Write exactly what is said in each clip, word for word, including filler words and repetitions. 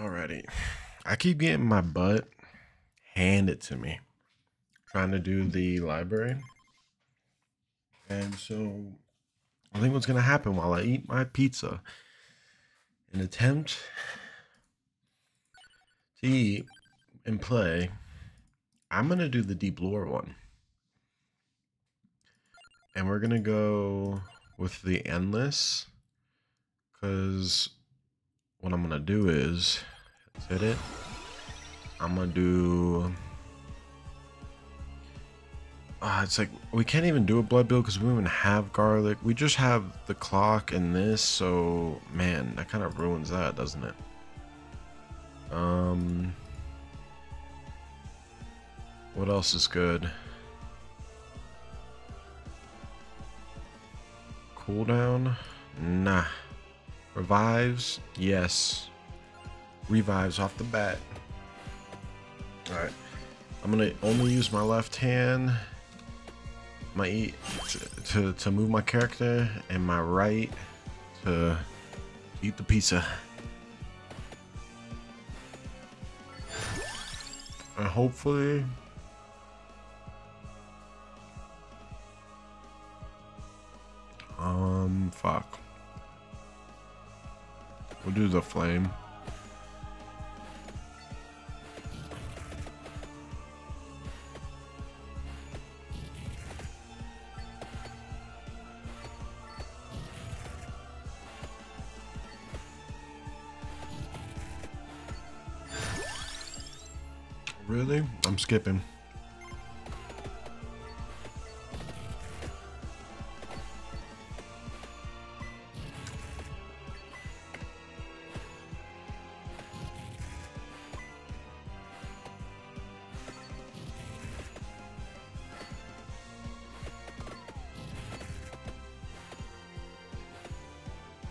Alrighty. I keep getting my butt handed to me trying to do the library. And so I think what's gonna happen while I eat my pizza, an attempt to eat and play, I'm gonna do the deep lore one. And we're gonna go with the endless, because what I'm gonna do is, let's hit it. I'm gonna do, uh, it's like, we can't even do a blood build because we don't even have garlic. We just have the clock and this, so man, that kind of ruins that, doesn't it? Um, what else is good? Cooldown? Nah. Revives? Yes. Revives off the bat. Alright. I'm gonna only use my left hand, my E to, to, to move my character, and my right to eat the pizza. And hopefully Um, fuck. We'll do the flame. Really? I'm skipping.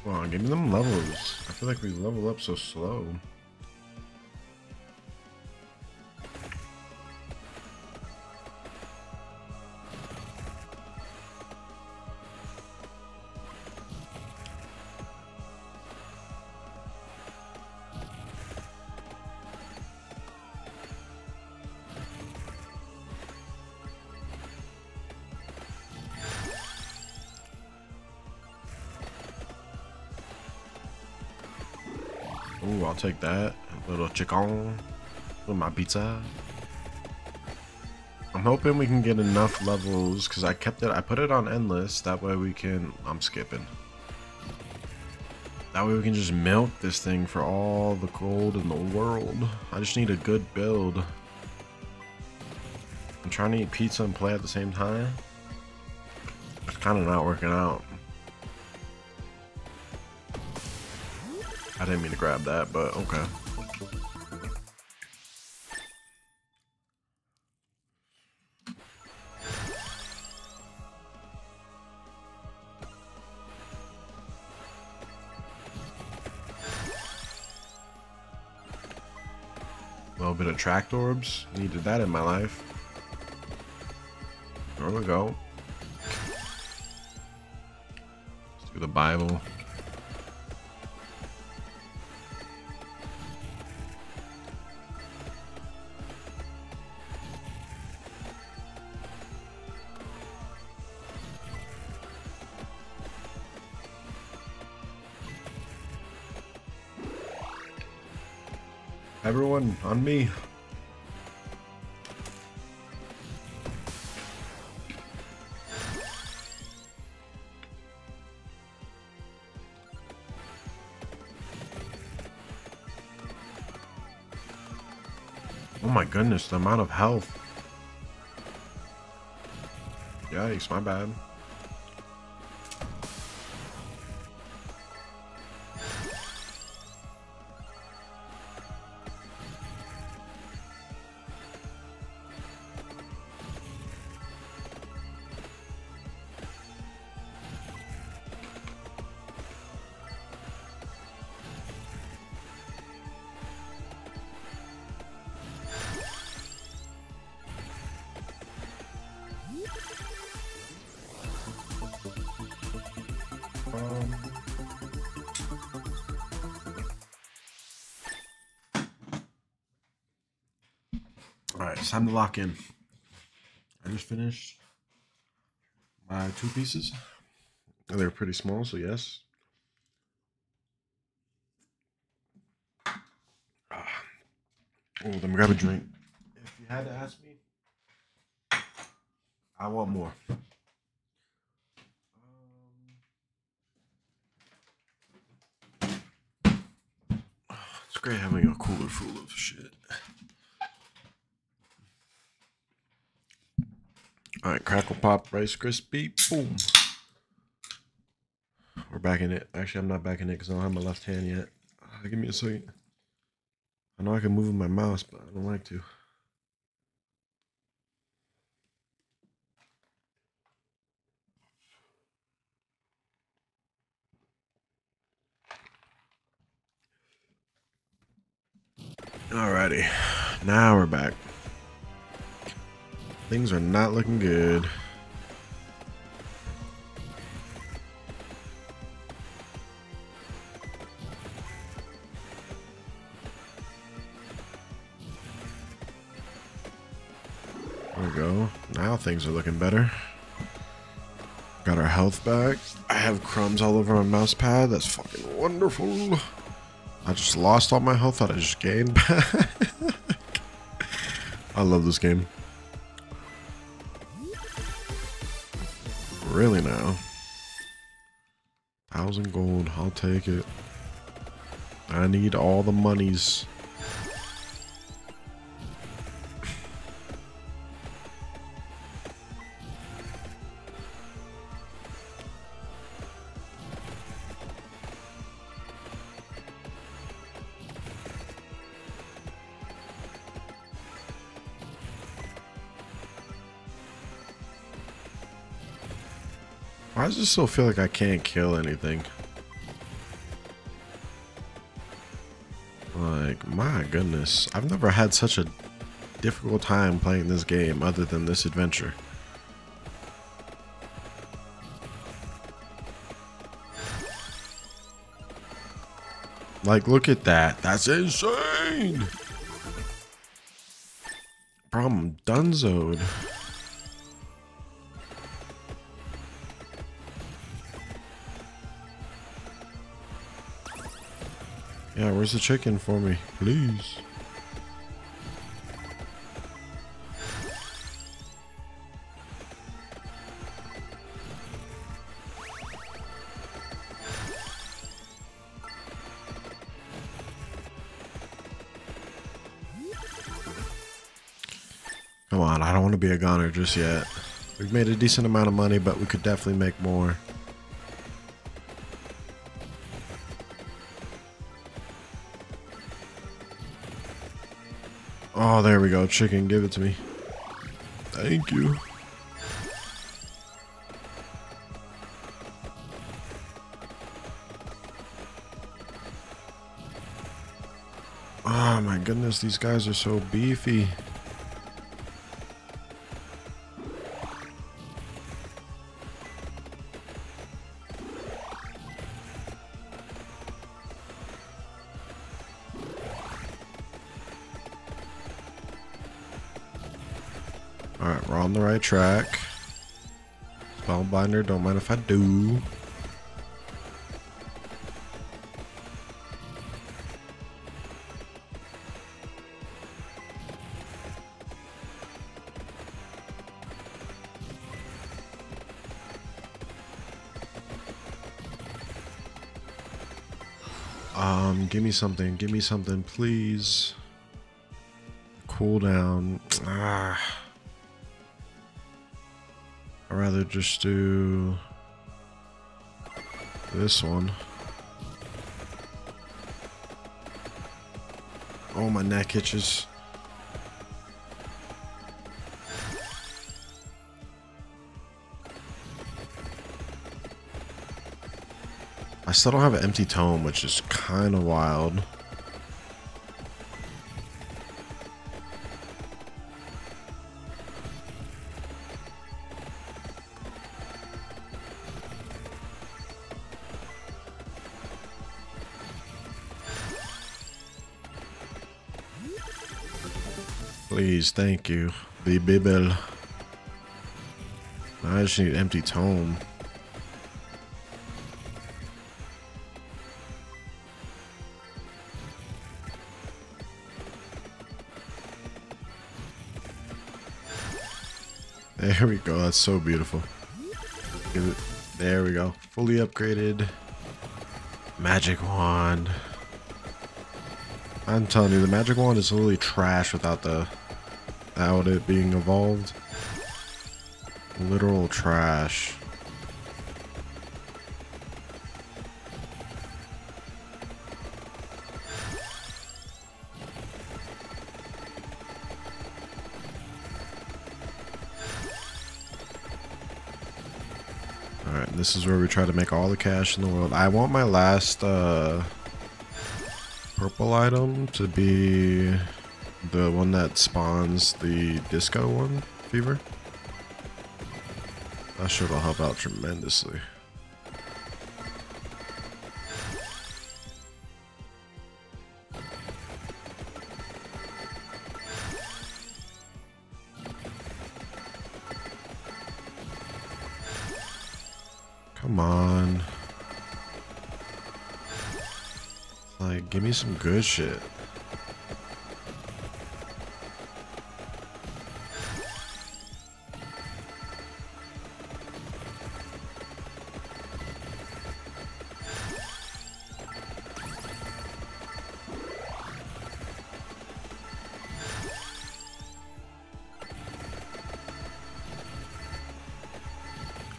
Come on, give me them levels. I feel like we level up so slow. Ooh, I'll take that. A little chicken with my pizza. I'm hoping we can get enough levels, because I kept it, I put it on endless, that way we can, I'm skipping. That way we can just milk this thing for all the gold in the world. I just need a good build. I'm trying to eat pizza and play at the same time. It's kind of not working out. I didn't mean to grab that, but okay. A little bit of tracked orbs. Needed that in my life. There we go. Let's do the Bible. Everyone, on me. Oh my goodness, the amount of health. Yikes, my bad. it's time to lock in. I just finished my two pieces. And they're pretty small, so yes. Uh, oh, let me grab a drink. If you had to ask me, I want more. Um, it's great having a cooler full of shit. All right, Crackle Pop, Rice Krispie, boom. We're back in it. Actually, I'm not back in it because I don't have my left hand yet. Uh, give me a second. I know I can move with my mouse, but I don't like to. Alrighty, now we're back. Things are not looking good. There we go. Now things are looking better. Got our health back. I have crumbs all over my mouse pad. That's fucking wonderful. I just lost all my health that I just gained back. I love this game. Really now. Thousand gold, I'll take it. I need all the monies. I just still feel like I can't kill anything. Like, my goodness. I've never had such a difficult time playing this game other than this adventure. Like, look at that. That's insane! Problem dunzoed. Yeah, where's the chicken for me, please? Come on, I don't want to be a goner just yet. We've made a decent amount of money, but we could definitely make more. Oh, there we go. Chicken, give it to me. Thank you. Oh my goodness, these guys are so beefy. Alright, we're on the right track. Spellbinder, don't mind if I do. Um, give me something, give me something, please. Cool down. Ah. I'd rather just do this one. Oh, my neck itches. I still don't have an empty tome, which is kind of wild. Please, thank you. The Bibel. I just need an empty tome. There we go. That's so beautiful. Give it. There we go. Fully upgraded. Magic wand. I'm telling you, the magic wand is literally trash without the without it being evolved. Literal trash. Alright, this is where we try to make all the cash in the world. I want my last uh, purple item to be the one that spawns the disco one, Fever. That should will help out tremendously. Come on. Like, give me some good shit.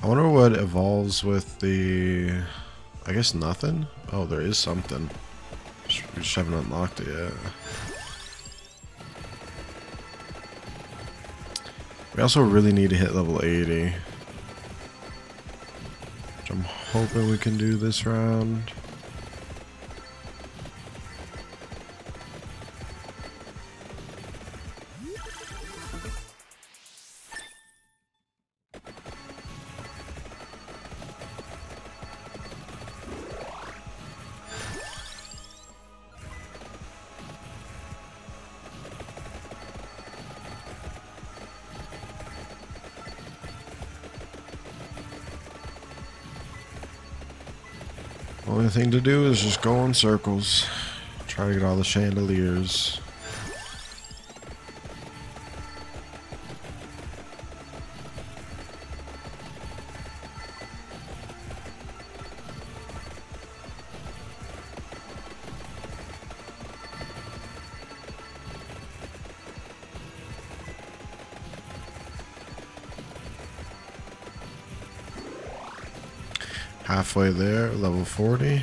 I wonder what evolves with the... I guess nothing? Oh, there is something. We just haven't unlocked it yet. We also really need to hit level eighty. Which I'm hoping we can do this round. Only thing to do is just go in circles, try to get all the chandeliers. Halfway there, level forty.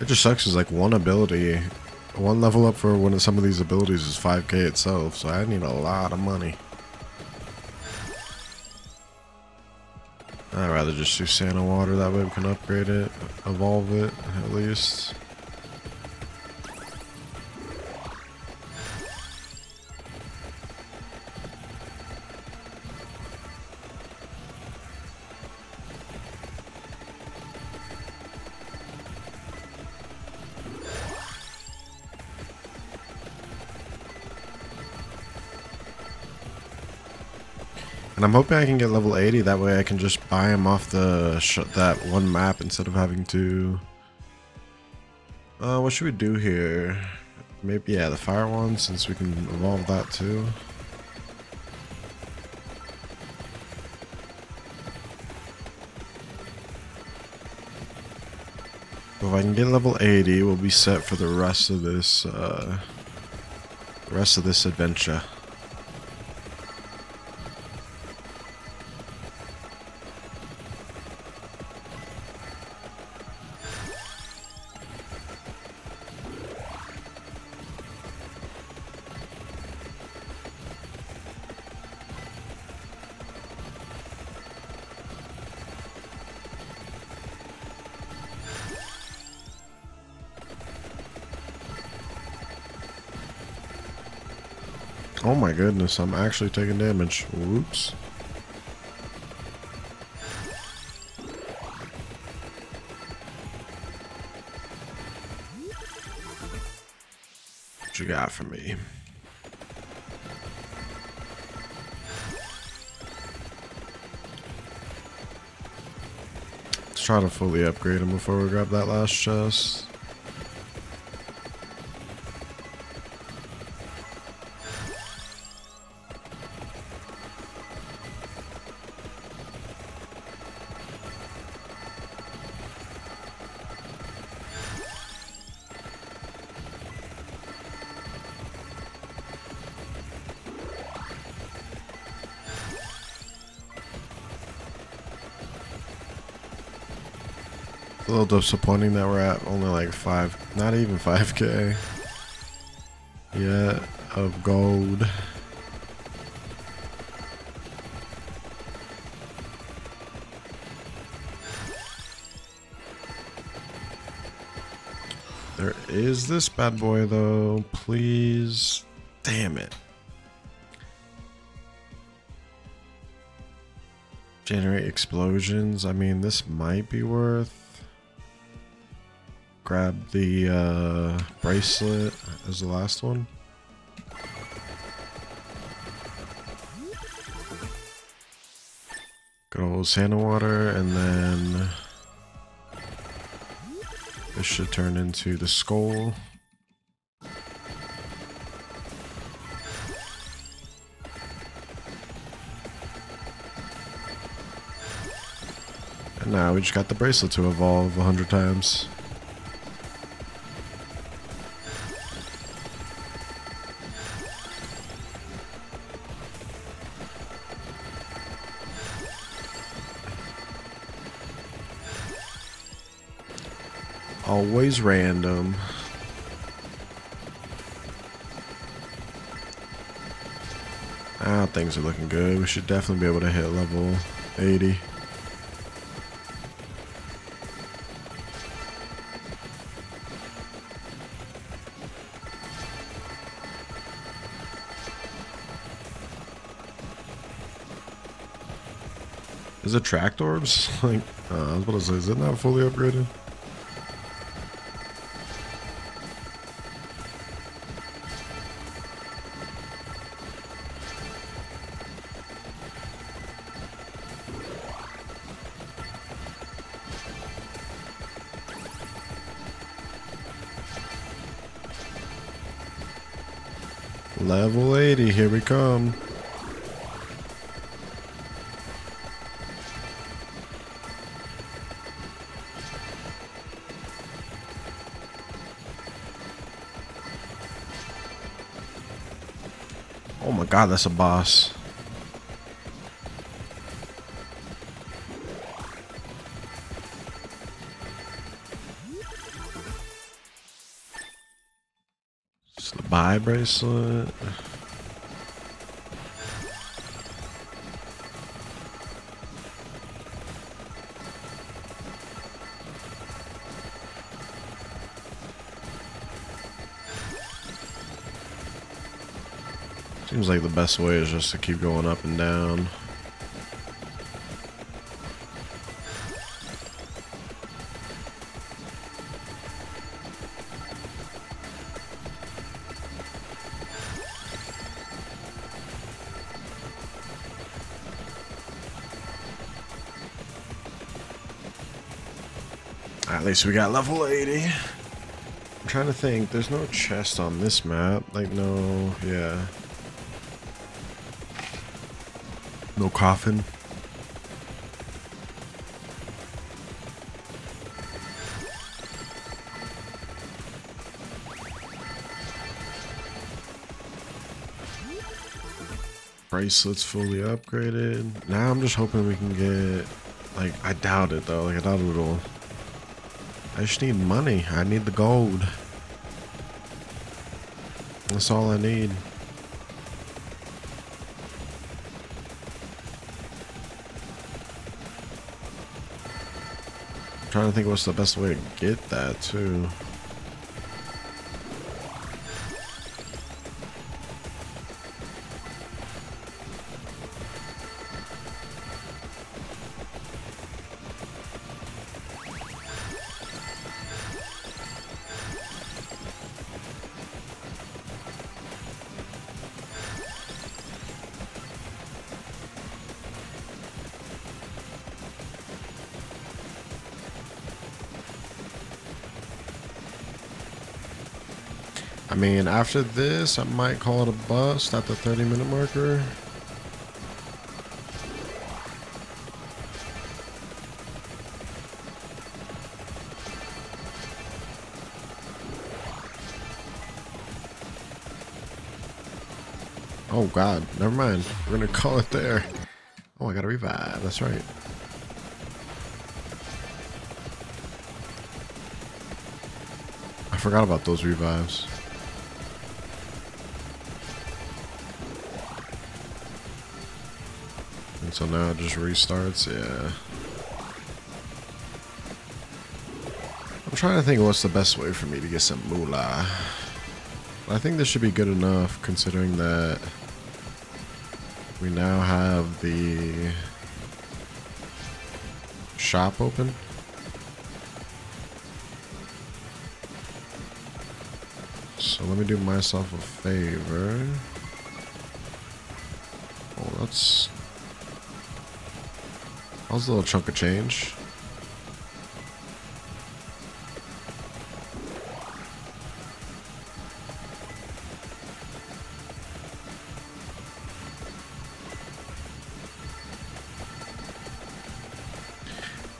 It just sucks is like one ability, one level up for one of some of these abilities is five K itself, so I need a lot of money. I'd rather just do sand and water, that way we can upgrade it, evolve it at least. And I'm hoping I can get level eighty, that way I can just buy him off the sh that one map instead of having to... Uh, what should we do here? Maybe, yeah, the fire one, since we can evolve that too. But if I can get level eighty, we'll be set for the rest of this, uh... the rest of this adventure. Oh my goodness, I'm actually taking damage. Whoops. What you got for me? Let's try to fully upgrade him before we grab that last chest. A little disappointing that we're at only like five, not even five K yet of gold. There is this bad boy though, please. Damn it. Generate explosions. I mean, this might be worth. Grab the uh, bracelet as the last one. Good old Santa water, and then this should turn into the skull. And now we just got the bracelet to evolve a hundred times. Always random. Ah, things are looking good. We should definitely be able to hit level eighty. Is it tracked orbs? Like, uh, I was about to say, is it not fully upgraded? Level eighty, here we come. Oh my god, that's a boss. Buy bracelet. Seems like the best way is just to keep going up and down. At least we got level eighty. I'm trying to think. There's no chest on this map. Like, no, yeah. No coffin. Bracelet's fully upgraded. Now I'm just hoping we can get, like, I doubt it though. Like, I doubt it'll. I just need money. I need the gold. That's all I need. I'm trying to think what's the best way to get that too. I mean, after this, I might call it a bust at the thirty minute marker. Oh God, never mind. We're gonna call it there. Oh, I gotta revive, that's right. I forgot about those revives. And so now it just restarts, yeah. I'm trying to think what's the best way for me to get some moolah. I think this should be good enough considering that we now have the shop open. So let me do myself a favor. Oh, that's... that was a little chunk of change.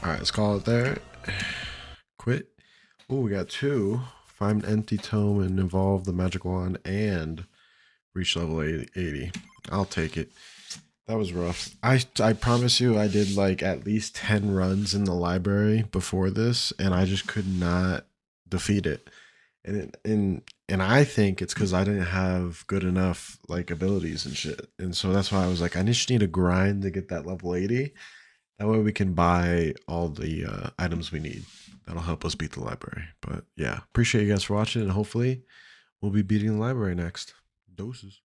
Alright, let's call it there. Quit. Oh, we got two. Find an empty tome and evolve the magic wand and reach level eighty. I'll take it. That was rough. I, I promise you I did like at least ten runs in the library before this and I just could not defeat it. And it, and, and I think it's because I didn't have good enough like abilities and shit. And so that's why I was like, I just need to grind to get that level eighty. That way we can buy all the uh, items we need. That'll help us beat the library. But yeah, appreciate you guys for watching. And hopefully we'll be beating the library next. Doses.